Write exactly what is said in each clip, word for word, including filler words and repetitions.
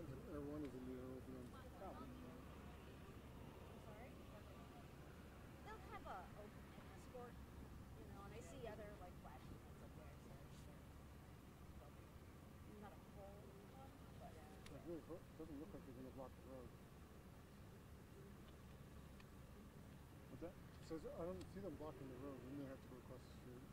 Everyone is in the original problem. Sorry? They'll have a, a, an escort, you know, and I see other, like, flashing lights up there, so sure. Not a whole one, but... Uh, it really doesn't look like they're going to block the road. What's that? It says, I don't see them blocking the road, and they have to go across the street.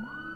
Wow.